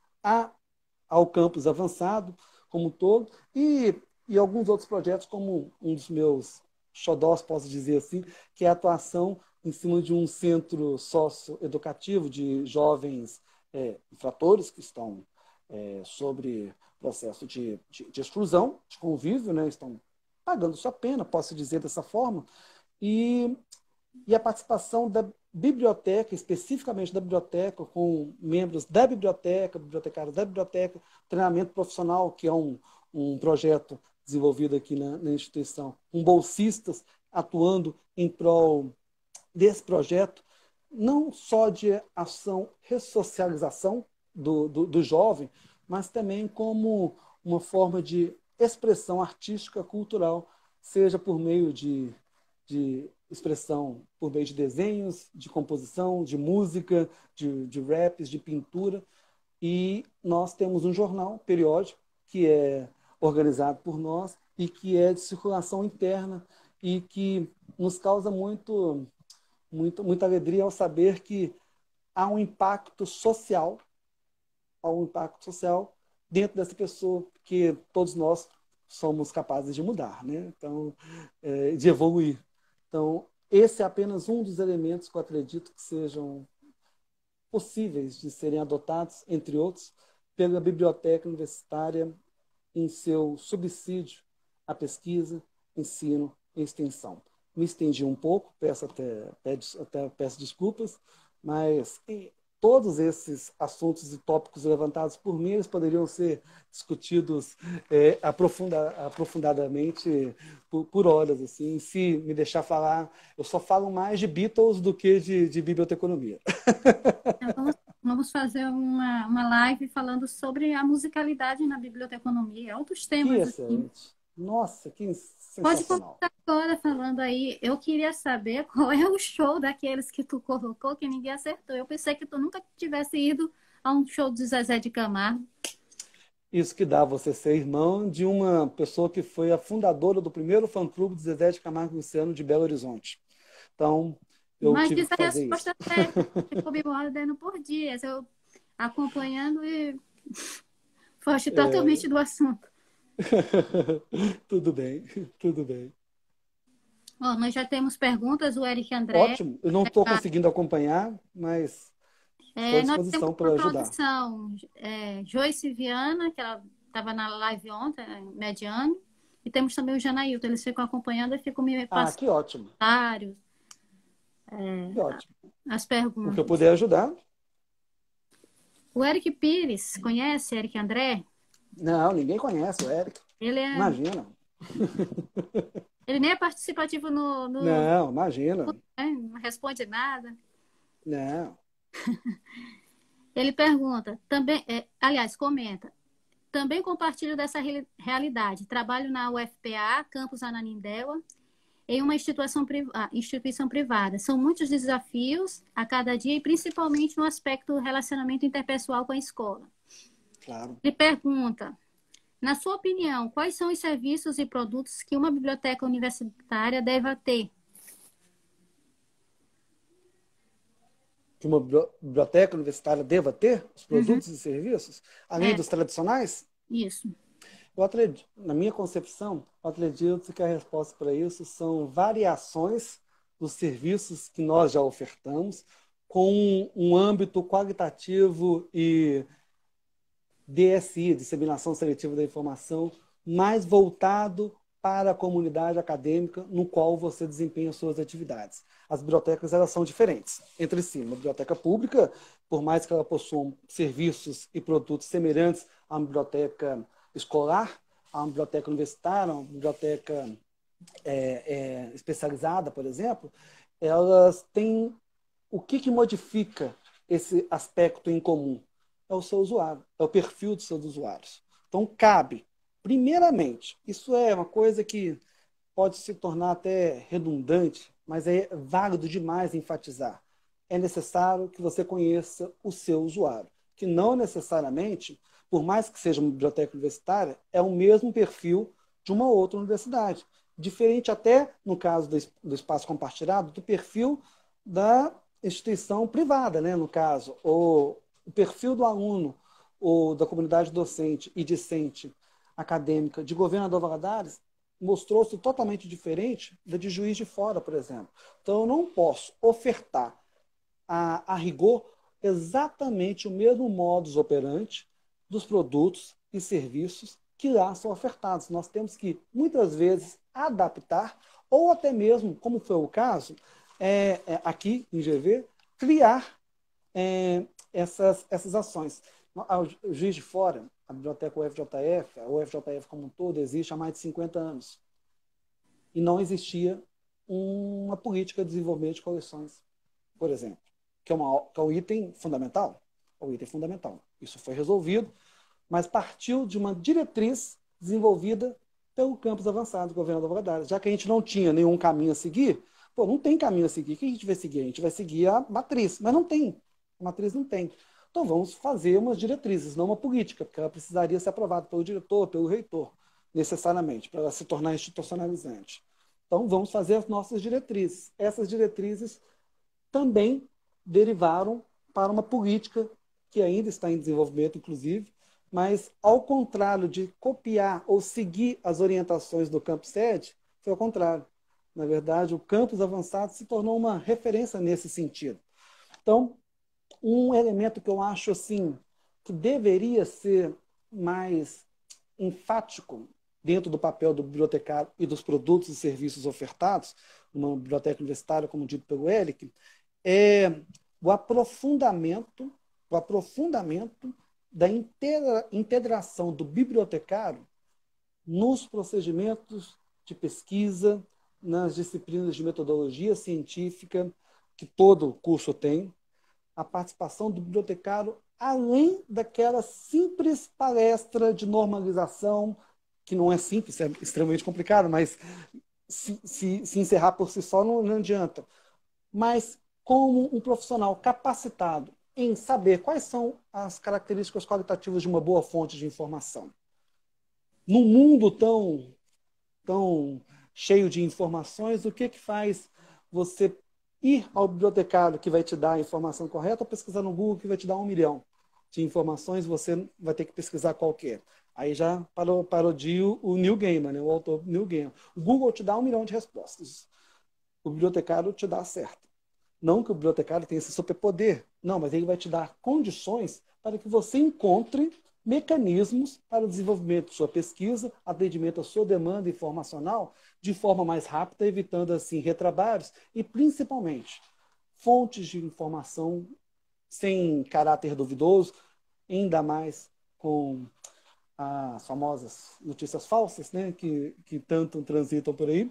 ao campus avançado, como um todo, e alguns outros projetos, como um dos meus xodós, posso dizer assim, que é a atuação em cima de um centro socioeducativo de jovens infratores que estão sobre processo de exclusão, de convívio, né? Estão pagando sua pena, posso dizer dessa forma, e a participação da biblioteca, especificamente da biblioteca, com membros da biblioteca, bibliotecários da biblioteca, treinamento profissional, que é um projeto desenvolvido aqui na instituição, com bolsistas atuando em prol desse projeto, não só de ação, ressocialização do jovem, mas também como uma forma de expressão artística, cultural, seja por meio de expressão, por meio de desenhos, de composição, de música, de raps, de pintura. E nós temos um jornal periódico que é organizado por nós e que é de circulação interna e que nos causa muita alegria ao saber que há um impacto social dentro dessa pessoa que todos nós somos capazes de mudar, né? Então, de evoluir. Então, esse é apenas um dos elementos que eu acredito que sejam possíveis de serem adotados, entre outros, pela biblioteca universitária em seu subsídio à pesquisa, ensino e extensão. Me estendi um pouco, peço desculpas, mas todos esses assuntos e tópicos levantados por mim, eles poderiam ser discutidos aprofundadamente por horas. Assim. Se me deixar falar, eu só falo mais de Beatles do que de biblioteconomia. Então, vamos fazer uma live falando sobre a musicalidade na biblioteconomia, outros temas. Assim. Nossa, que sensacional. Pode contar agora falando aí. Eu queria saber qual é o show daqueles que tu colocou que ninguém acertou. Eu pensei que tu nunca tivesse ido a um show do Zezé de Camargo. Isso que dá você ser irmão de uma pessoa que foi a fundadora do primeiro fã-clube do Zezé de Camargo e Luciano de Belo Horizonte. Então, eu tive que fazer isso. Mas diz a resposta até. Ficou me mordendo por dias. Eu acompanhando e foge totalmente do assunto. Tudo bem, tudo bem. Bom, nós já temos perguntas, o Eric André. Ótimo, eu não estou conseguindo acompanhar, mas estou à disposição para ajudar. Joyce Viana, que ela estava na live ontem, mediano, e temos também o Janailton, eles ficam acompanhando e ficam me repassando. Ah, que ótimo. Que ótimo. As perguntas. O que eu puder ajudar. O Eric Pires, conhece Eric André? Não, ninguém conhece o Eric. Ele é... Imagina. Ele nem é participativo no... Não, imagina. Não responde nada. Não. Ele pergunta, também, aliás, comenta, também compartilho dessa realidade. Trabalho na UFPA, Campus Ananindeua, em uma instituição privada. São muitos desafios a cada dia e principalmente no aspecto do relacionamento interpessoal com a escola. Claro. Ele pergunta, na sua opinião, quais são os serviços e produtos que uma biblioteca universitária deve ter? Que uma biblioteca universitária deva ter, os produtos e serviços, além dos tradicionais? Isso. Eu acredito, na minha concepção, eu acredito que a resposta para isso são variações dos serviços que nós já ofertamos com um âmbito qualitativo e DSI, disseminação seletiva da informação, mais voltado para a comunidade acadêmica no qual você desempenha suas atividades. As bibliotecas, elas são diferentes entre si. Uma biblioteca pública, por mais que ela possua serviços e produtos semelhantes a uma biblioteca escolar, a uma biblioteca universitária, uma biblioteca especializada, por exemplo, elas têm... O que modifica esse aspecto em comum? É o seu usuário, é o perfil dos seus usuários. Então, cabe... Primeiramente, isso é uma coisa que pode se tornar até redundante, mas é válido demais enfatizar. É necessário que você conheça o seu usuário, que não necessariamente, por mais que seja uma biblioteca universitária, é o mesmo perfil de uma outra universidade. Diferente até, no caso do espaço compartilhado, do perfil da instituição privada, né? No caso, ou o perfil do aluno, ou da comunidade docente e discente acadêmica de Governador Valadares mostrou-se totalmente diferente da de Juiz de Fora, por exemplo. Então, eu não posso ofertar a rigor exatamente o mesmo modus operandi dos produtos e serviços que lá são ofertados. Nós temos que, muitas vezes, adaptar ou até mesmo, como foi o caso, aqui em GV, criar essas ações. O Juiz de Fora, a biblioteca UFJF, a UFJF como um todo, existe há mais de 50 anos. E não existia uma política de desenvolvimento de coleções, por exemplo, que é um item fundamental. É um item fundamental. Isso foi resolvido, mas partiu de uma diretriz desenvolvida pelo campus avançado do Governador Valadares. Já que a gente não tinha nenhum caminho a seguir, não tem caminho a seguir. O que a gente vai seguir? A gente vai seguir a matriz, mas não tem. A matriz não tem. Então, vamos fazer umas diretrizes, não uma política, porque ela precisaria ser aprovada pelo diretor, pelo reitor, necessariamente, para ela se tornar institucionalizante. Então, vamos fazer as nossas diretrizes. Essas diretrizes também derivaram para uma política que ainda está em desenvolvimento, inclusive, mas, ao contrário de copiar ou seguir as orientações do campus sede, foi ao contrário. Na verdade, o campus avançado se tornou uma referência nesse sentido. Então, um elemento que eu acho assim que deveria ser mais enfático dentro do papel do bibliotecário e dos produtos e serviços ofertados numa biblioteca universitária, como dito pelo Eric, é o aprofundamento da integração do bibliotecário nos procedimentos de pesquisa, nas disciplinas de metodologia científica que todo curso tem, a participação do bibliotecário além daquela simples palestra de normalização, que não é simples, é extremamente complicado, mas se encerrar por si só não adianta. Mas como um profissional capacitado em saber quais são as características qualitativas de uma boa fonte de informação. Num mundo tão cheio de informações, o que faz você ir ao bibliotecário que vai te dar a informação correta ou pesquisar no Google que vai te dar 1 milhão de informações, você vai ter que pesquisar qualquer. Aí já parodio o Neil Gaiman, né? O autor Neil Gaiman. O Google te dá 1 milhão de respostas. O bibliotecário te dá a certa. Não que o bibliotecário tenha esse superpoder. Não, mas ele vai te dar condições para que você encontre mecanismos para o desenvolvimento de sua pesquisa, atendimento à sua demanda informacional de forma mais rápida, evitando, assim, retrabalhos e, principalmente, fontes de informação sem caráter duvidoso, ainda mais com as famosas notícias falsas, né, que tanto transitam por aí,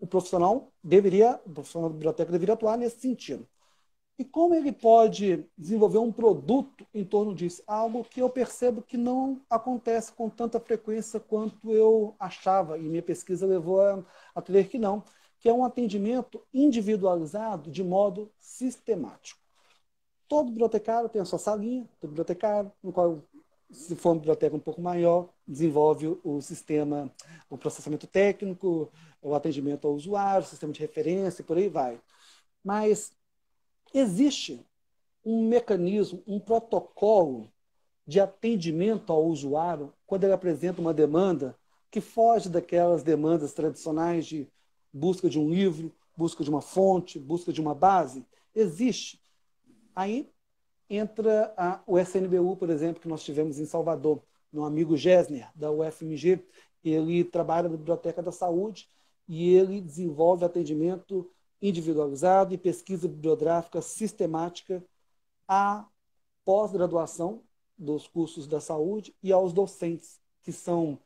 o profissional da biblioteca deveria atuar nesse sentido. E como ele pode desenvolver um produto em torno disso? Algo que eu percebo que não acontece com tanta frequência quanto eu achava, e minha pesquisa levou a crer que não, que é um atendimento individualizado de modo sistemático. Todo bibliotecário tem a sua salinha, todo bibliotecário, no qual, se for uma biblioteca um pouco maior, desenvolve o sistema, o processamento técnico, o atendimento ao usuário, o sistema de referência, e por aí vai. Mas existe um mecanismo, um protocolo de atendimento ao usuário quando ele apresenta uma demanda que foge daquelas demandas tradicionais de busca de um livro, busca de uma fonte, busca de uma base. Existe. Aí entra o SNBU, por exemplo, que nós tivemos em Salvador, no amigo Gessner, da UFMG. Ele trabalha na Biblioteca da Saúde e ele desenvolve atendimento individualizado e pesquisa bibliográfica sistemática à pós-graduação dos cursos da saúde e aos docentes, que são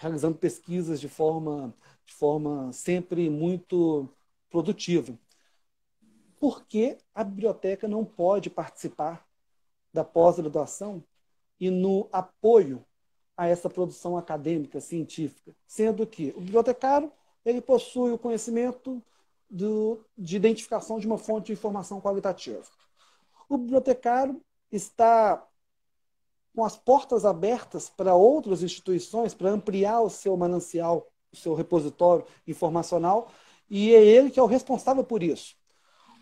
realizando pesquisas de forma sempre muito produtiva. Por que a biblioteca não pode participar da pós-graduação e no apoio a essa produção acadêmica, científica? Sendo que o bibliotecário ele possui o conhecimento de identificação de uma fonte de informação qualitativa. O bibliotecário está com as portas abertas para outras instituições, para ampliar o seu manancial, o seu repositório informacional, e é ele que é o responsável por isso.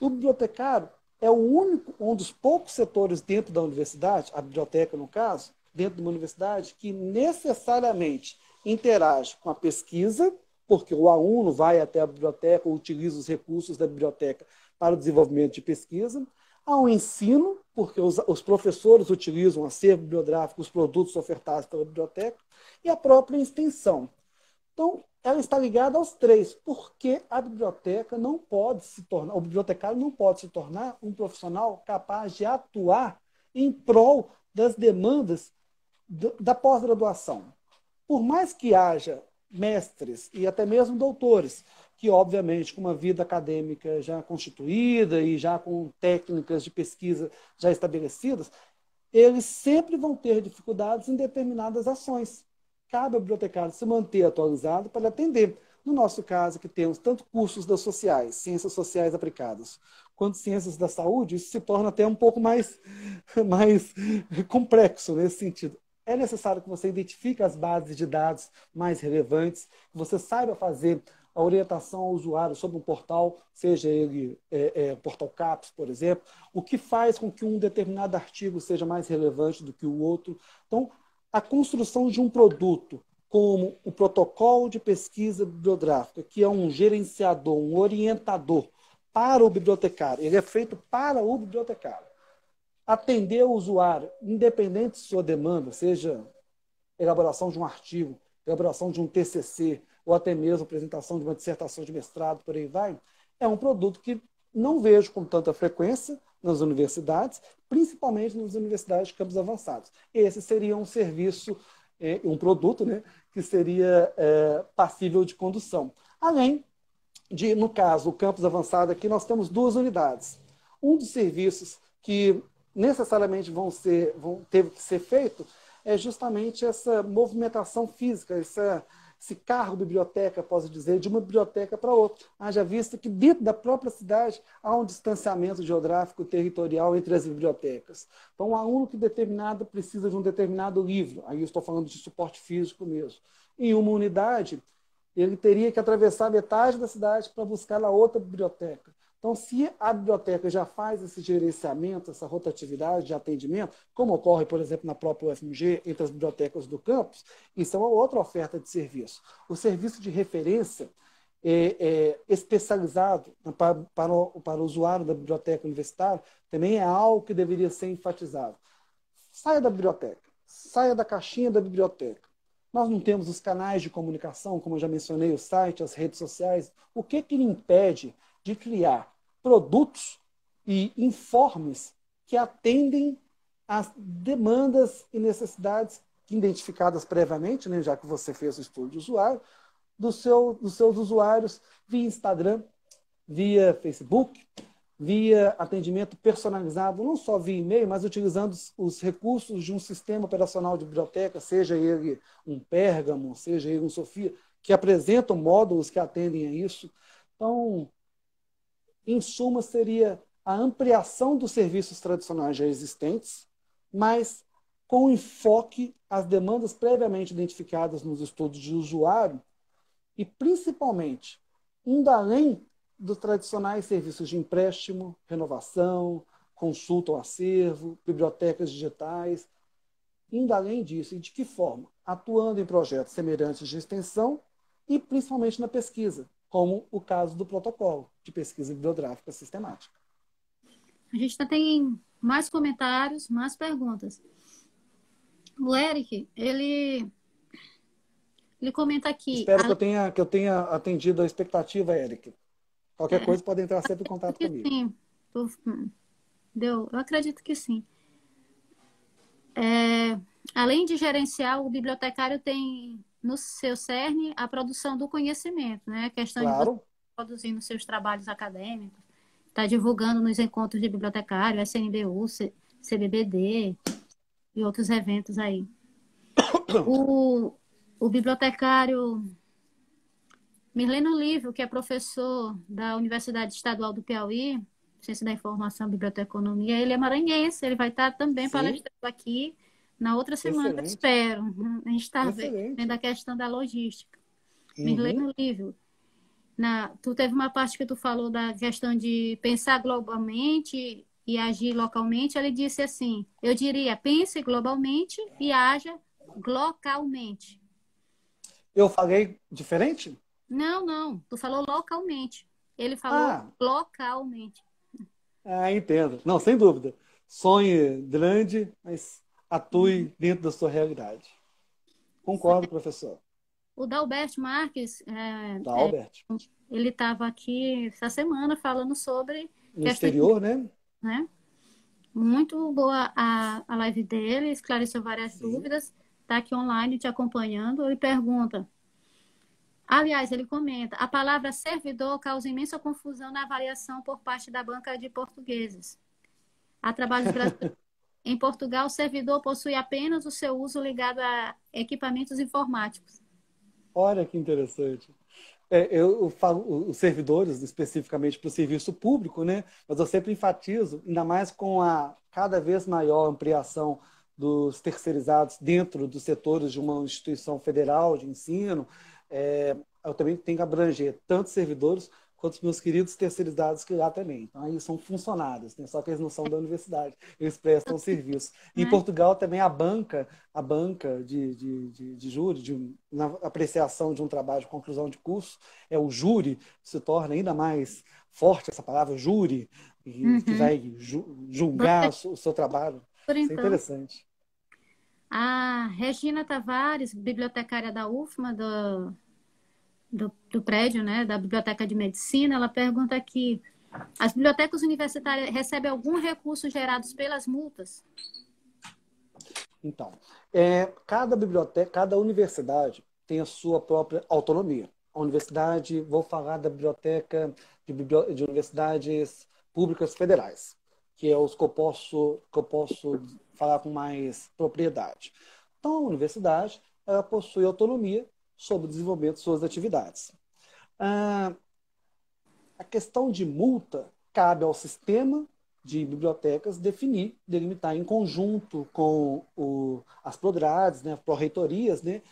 O bibliotecário é o único, um dos poucos setores dentro da universidade, a biblioteca no caso, dentro de uma universidade, que necessariamente interage com a pesquisa, porque o aluno vai até a biblioteca, utiliza os recursos da biblioteca para o desenvolvimento de pesquisa, ao ensino, porque os professores utilizam o acervo bibliográfico, os produtos ofertados pela biblioteca, e a própria extensão. Então, ela está ligada aos três, porque a biblioteca não pode se tornar, o bibliotecário não pode se tornar um profissional capaz de atuar em prol das demandas da pós-graduação. Por mais que haja mestres e até mesmo doutores, que obviamente com uma vida acadêmica já constituída e já com técnicas de pesquisa já estabelecidas, eles sempre vão ter dificuldades em determinadas ações. Cabe ao bibliotecário se manter atualizado para atender. No nosso caso, que temos tanto cursos das sociais, ciências sociais aplicadas, quanto ciências da saúde, isso se torna até um pouco mais complexo nesse sentido. É necessário que você identifique as bases de dados mais relevantes, que você saiba fazer a orientação ao usuário sobre um portal, seja ele portal CAPES, por exemplo, o que faz com que um determinado artigo seja mais relevante do que o outro. Então, a construção de um produto, como o protocolo de pesquisa bibliográfica, que é um gerenciador, um orientador para o bibliotecário, ele é feito para o bibliotecário. Atender o usuário, independente de sua demanda, seja elaboração de um artigo, elaboração de um TCC, ou até mesmo apresentação de uma dissertação de mestrado, por aí vai, é um produto que não vejo com tanta frequência nas universidades, principalmente nas universidades de campos avançados. Esse seria um serviço, um produto, né, que seria passível de condução. Além de, no caso, o campus avançado aqui, nós temos duas unidades. Um dos serviços que necessariamente teve que ser feito, é justamente essa movimentação física, esse carro biblioteca, posso dizer, de uma biblioteca para outra. Haja vista que dentro da própria cidade há um distanciamento geográfico territorial entre as bibliotecas. Então, um aluno que determinado precisa de um determinado livro, aí eu estou falando de suporte físico mesmo, em uma unidade, ele teria que atravessar metade da cidade para buscar a outra biblioteca. Então, se a biblioteca já faz esse gerenciamento, essa rotatividade de atendimento, como ocorre, por exemplo, na própria UFMG, entre as bibliotecas do campus, isso é uma outra oferta de serviço. O serviço de referência especializado para o usuário da biblioteca universitária também é algo que deveria ser enfatizado. Saia da biblioteca, saia da caixinha da biblioteca. Nós não temos os canais de comunicação, como eu já mencionei, o site, as redes sociais. O que lhe impede de criar produtos e informes que atendem as demandas e necessidades identificadas previamente, né, já que você fez o estudo de usuário, dos seus usuários via Instagram, via Facebook, via atendimento personalizado, não só via e-mail, mas utilizando os recursos de um sistema operacional de biblioteca, seja ele um Pergamum, seja ele um Sofia, que apresentam módulos que atendem a isso. Então, em suma, seria a ampliação dos serviços tradicionais já existentes, mas com enfoque às demandas previamente identificadas nos estudos de usuário e, principalmente, indo além dos tradicionais serviços de empréstimo, renovação, consulta ao acervo, bibliotecas digitais, indo além disso. E de que forma? Atuando em projetos semelhantes de extensão e, principalmente, na pesquisa, como o caso do protocolo de pesquisa bibliográfica sistemática. A gente ainda tem mais comentários, mais perguntas. O Eric, ele comenta aqui... Espero que eu tenha atendido a expectativa, Eric. Qualquer coisa pode entrar sempre em contato comigo. Sim, eu acredito que sim. Além de gerenciar, o bibliotecário tem no seu cerne a produção do conhecimento, né? A questão de produzir nos seus trabalhos acadêmicos, está divulgando nos encontros de bibliotecário, SNBU, CBBD e outros eventos aí. O bibliotecário Mirleno Lívio, que é professor da Universidade Estadual do Piauí, Ciência da Informação e Biblioteconomia, ele é maranhense, ele vai estar também palestrando aqui na outra semana, espero. A gente está vendo a questão da logística. Uhum. Mirleno Lívio, tu teve uma parte que tu falou da questão de pensar globalmente e agir localmente, ele disse assim, eu diria, pense globalmente e haja localmente. Eu falei diferente? Não, não. Tu falou localmente. Ele falou localmente. Ah, entendo. Não, sem dúvida. Sonhe grande, mas atue dentro da sua realidade. Concordo, professor. O Dalbert Marques, ele estava aqui essa semana falando sobre... No exterior, né? Muito boa a live dele, esclareceu várias dúvidas. Está aqui online te acompanhando. Ele pergunta... Aliás, ele comenta, a palavra servidor causa imensa confusão na avaliação por parte da banca de portugueses. Há trabalhos brasileiros. Em Portugal, o servidor possui apenas o seu uso ligado a equipamentos informáticos. Olha que interessante. Eu falo os servidores, especificamente para o serviço público, né? Mas eu sempre enfatizo, ainda mais com a cada vez maior ampliação dos terceirizados dentro dos setores de uma instituição federal de ensino, eu também tenho que abranger tanto servidores quanto os meus queridos terceirizados que lá também. Então, aí são funcionários, né? Só que eles não são da universidade, eles prestam serviço. Em Portugal também a banca de júri, na apreciação de um trabalho de conclusão de curso, o júri, se torna ainda mais forte essa palavra, júri, que vai julgar o seu trabalho. Isso é interessante. A Regina Tavares, bibliotecária da UFMA, do prédio, né, da Biblioteca de Medicina, ela pergunta aqui, as bibliotecas universitárias recebem algum recurso gerados pelas multas? Então, cada biblioteca, cada universidade tem a sua própria autonomia. A universidade, vou falar da biblioteca de universidades públicas federais, que é os que eu posso falar com mais propriedade. Então, a universidade ela possui autonomia sobre o desenvolvimento de suas atividades. A questão de multa cabe ao sistema de bibliotecas definir, delimitar em conjunto com as prodrades, né, pró-reitorias, né,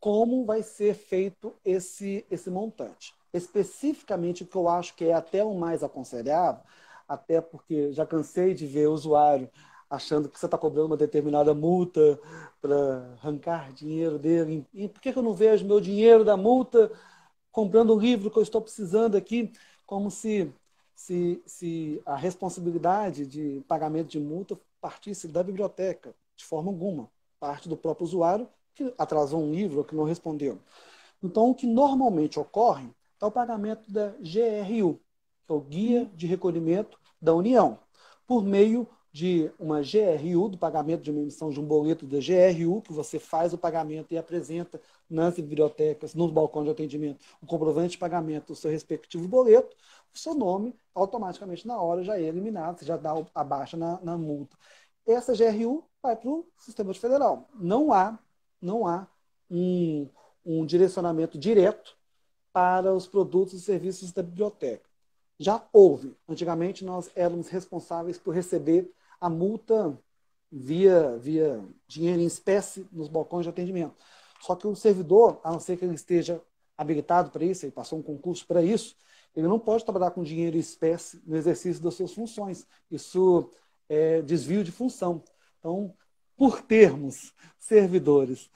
como vai ser feito esse montante. Especificamente, o que eu acho que é até o mais aconselhável, até porque já cansei de ver o usuário achando que você está cobrando uma determinada multa para arrancar dinheiro dele. E por que eu não vejo meu dinheiro da multa comprando um livro que eu estou precisando aqui? Como se a responsabilidade de pagamento de multa partisse da biblioteca, de forma alguma. Parte do próprio usuário que atrasou um livro ou que não respondeu. Então, o que normalmente ocorre é o pagamento da GRU, que é o Guia de Recolhimento da União, por meio de uma GRU, do pagamento de uma emissão de um boleto da GRU, que você faz o pagamento e apresenta nas bibliotecas, nos balcões de atendimento, o comprovante de pagamento do seu respectivo boleto, o seu nome automaticamente na hora já é eliminado, você já dá a baixa na multa. Essa GRU vai para o sistema federal. Não há um direcionamento direto para os produtos e serviços da biblioteca. Já houve. Antigamente, nós éramos responsáveis por receber a multa via dinheiro em espécie nos balcões de atendimento. Só que o servidor, a não ser que ele esteja habilitado para isso, ele passou um concurso para isso, ele não pode trabalhar com dinheiro em espécie no exercício das suas funções. Isso é desvio de função. Então, por termos servidores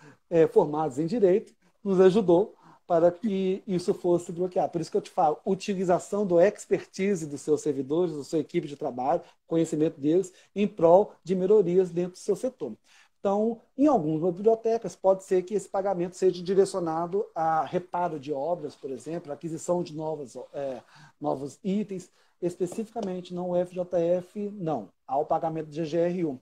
formados em direito, nos ajudou para que isso fosse bloqueado. Por isso que eu te falo, utilização do expertise dos seus servidores, da sua equipe de trabalho, conhecimento deles, em prol de melhorias dentro do seu setor. Então, em algumas bibliotecas, pode ser que esse pagamento seja direcionado a reparo de obras, por exemplo, aquisição de novos itens. Especificamente, não o FJF, não. Há o pagamento de GGR1.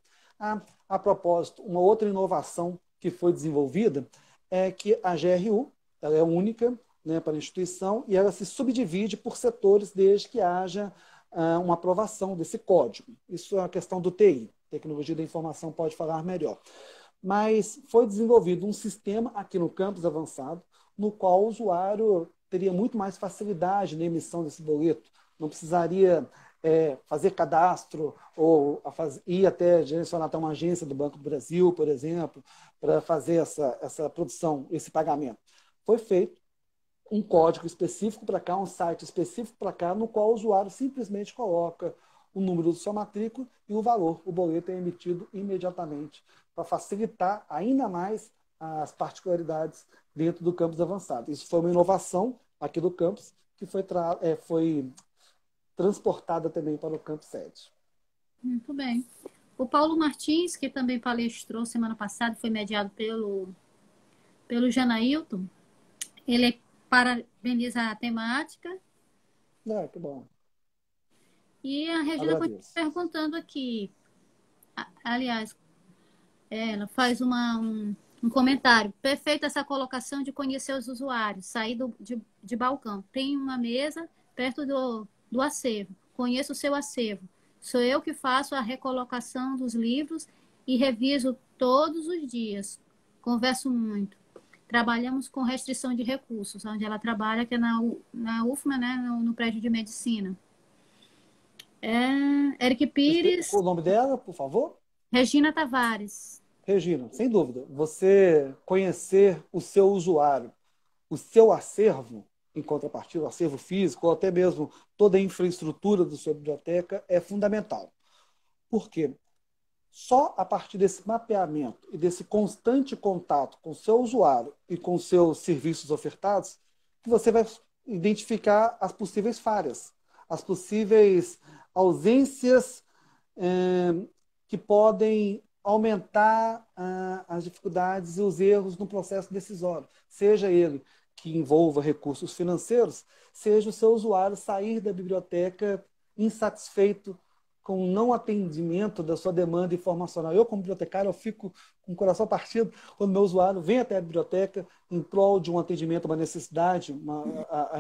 A propósito, uma outra inovação que foi desenvolvida é que a GRU, ela é única, né, para a instituição e ela se subdivide por setores desde que haja uma aprovação desse código. Isso é a questão do TI, Tecnologia da Informação pode falar melhor. Mas foi desenvolvido um sistema aqui no campus avançado, no qual o usuário teria muito mais facilidade na emissão desse boleto, não precisaria fazer cadastro ou ir até direcionar até uma agência do Banco do Brasil, por exemplo, para fazer essa produção, esse pagamento. Foi feito um código específico para cá, um site específico para cá, no qual o usuário simplesmente coloca o número do seu matrícula e o valor. O boleto é emitido imediatamente para facilitar ainda mais as particularidades dentro do campus avançado. Isso foi uma inovação aqui do campus que foi transportada também para o campus sede. Muito bem. O Paulo Martins, que também palestrou semana passada, foi mediado pelo Janailton. Ele parabeniza a temática. Ah, que bom. E a Regina continua perguntando aqui. Aliás, ela faz um comentário. Perfeita essa colocação de conhecer os usuários, sair de balcão. Tem uma mesa perto do acervo. Conheço o seu acervo. Sou eu que faço a recolocação dos livros e reviso todos os dias. Converso muito. Trabalhamos com restrição de recursos, onde ela trabalha, que é na UFMA, né, no prédio de medicina. Eric Pires... O nome dela, por favor? Regina Tavares. Regina, sem dúvida. Você conhecer o seu usuário, o seu acervo, em contrapartida, o acervo físico, ou até mesmo toda a infraestrutura da sua biblioteca, é fundamental. Por quê? Só a partir desse mapeamento e desse constante contato com o seu usuário e com os seus serviços ofertados, que você vai identificar as possíveis falhas, as possíveis ausências que podem aumentar as dificuldades e os erros no processo decisório. Seja ele que envolva recursos financeiros, seja o seu usuário sair da biblioteca insatisfeito com o não atendimento da sua demanda informacional. Eu, como bibliotecário, eu fico com o coração partido quando meu usuário vem até a biblioteca em prol de um atendimento, uma necessidade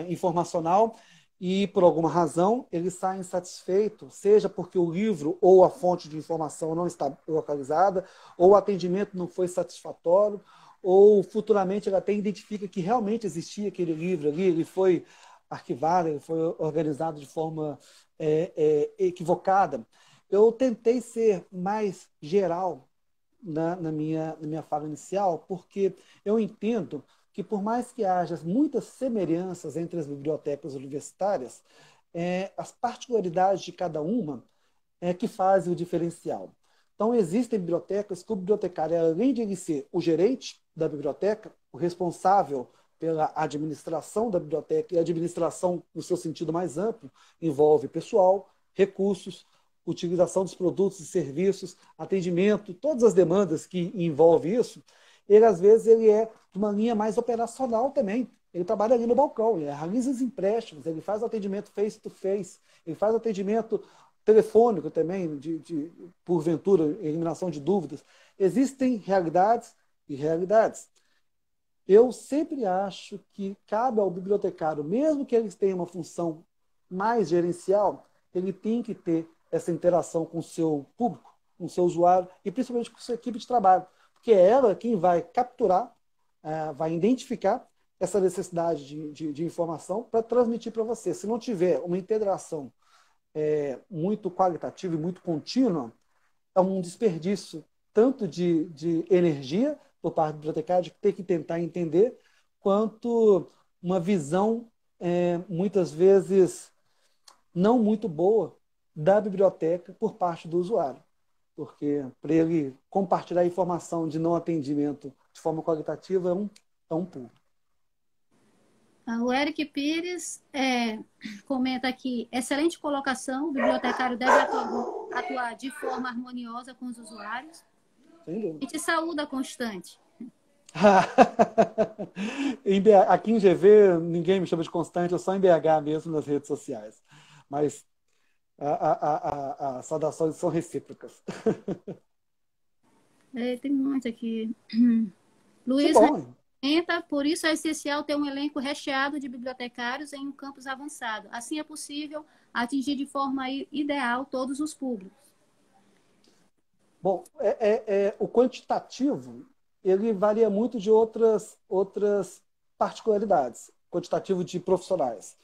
informacional, e por alguma razão ele sai insatisfeito, seja porque o livro ou a fonte de informação não está localizada, ou o atendimento não foi satisfatório, ou futuramente ele até identifica que realmente existia aquele livro ali, ele foi arquivado, ele foi organizado de forma equivocada. Eu tentei ser mais geral na minha fala inicial, porque eu entendo que, por mais que haja muitas semelhanças entre as bibliotecas universitárias, as particularidades de cada uma é que fazem o diferencial. Então, existem bibliotecas que o bibliotecário, além de ele ser o gerente da biblioteca, o responsável pela administração da biblioteca, e a administração, no seu sentido mais amplo, envolve pessoal, recursos, utilização dos produtos e serviços, atendimento, todas as demandas que envolvem isso. Ele, às vezes, ele é de uma linha mais operacional também. Ele trabalha ali no balcão, ele realiza os empréstimos, ele faz atendimento face-to-face, ele faz atendimento telefônico também, de porventura, eliminação de dúvidas. Existem realidades e realidades. Eu sempre acho que cabe ao bibliotecário, mesmo que ele tenha uma função mais gerencial, ele tem que ter essa interação com o seu público, com o seu usuário e principalmente com a sua equipe de trabalho, porque é ela quem vai capturar, vai identificar essa necessidade de informação para transmitir para você. Se não tiver uma integração muito qualitativa e muito contínua, é um desperdício tanto de energia por parte do bibliotecário, de ter que tentar entender, quanto uma visão, muitas vezes, não muito boa da biblioteca por parte do usuário. Porque para ele compartilhar informação de não atendimento de forma qualitativa é um pulo. O Eric Pires comenta aqui, excelente colocação, o bibliotecário deve atuar de forma harmoniosa com os usuários. E te saúda constante. Aqui em GV, ninguém me chama de constante, eu só em BH mesmo nas redes sociais. Mas as saudações são recíprocas. Tem muito aqui. Luiz comenta, por isso é essencial ter um elenco recheado de bibliotecários em um campus avançado. Assim é possível atingir de forma ideal todos os públicos. Bom, o quantitativo ele varia muito de outras particularidades, quantitativo de profissionais.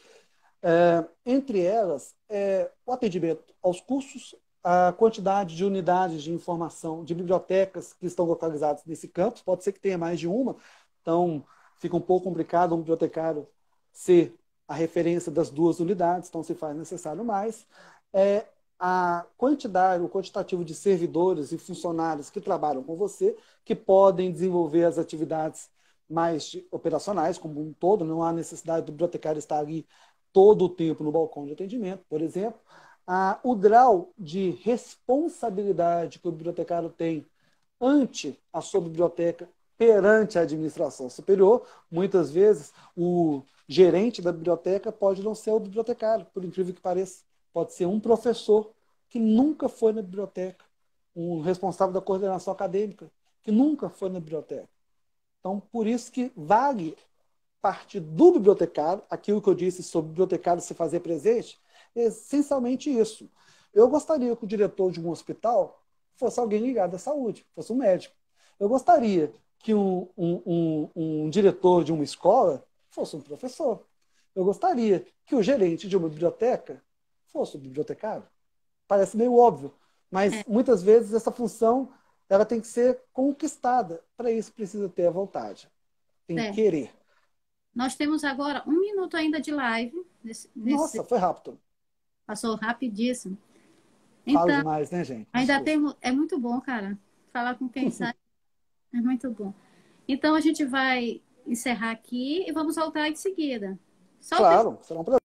Entre elas, o atendimento aos cursos, a quantidade de unidades de informação, de bibliotecas que estão localizadas nesse campus, pode ser que tenha mais de uma, então fica um pouco complicado um bibliotecário ser a referência das duas unidades, então se faz necessário mais. A quantidade, o quantitativo de servidores e funcionários que trabalham com você, que podem desenvolver as atividades mais operacionais, como um todo, não há necessidade do bibliotecário estar ali todo o tempo no balcão de atendimento, por exemplo. O grau de responsabilidade que o bibliotecário tem ante a sua biblioteca, perante a administração superior, muitas vezes o gerente da biblioteca pode não ser o bibliotecário, por incrível que pareça. Pode ser um professor que nunca foi na biblioteca, um responsável da coordenação acadêmica que nunca foi na biblioteca. Então, por isso que vale parte do bibliotecário, aquilo que eu disse sobre o bibliotecário se fazer presente, é essencialmente isso. Eu gostaria que o diretor de um hospital fosse alguém ligado à saúde, fosse um médico. Eu gostaria que um diretor de uma escola fosse um professor. Eu gostaria que o gerente de uma biblioteca fosse o bibliotecário. Parece meio óbvio, mas muitas vezes essa função ela tem que ser conquistada. Para isso precisa ter a vontade, tem que querer. Nós temos agora 1 minuto ainda de live. Nossa, foi rápido. Passou rapidíssimo. Então, fala demais, né, gente? Ainda temos. É muito bom, cara. Falar com quem sabe é muito bom. Então a gente vai encerrar aqui e vamos voltar em seguida. Claro, será um prazer.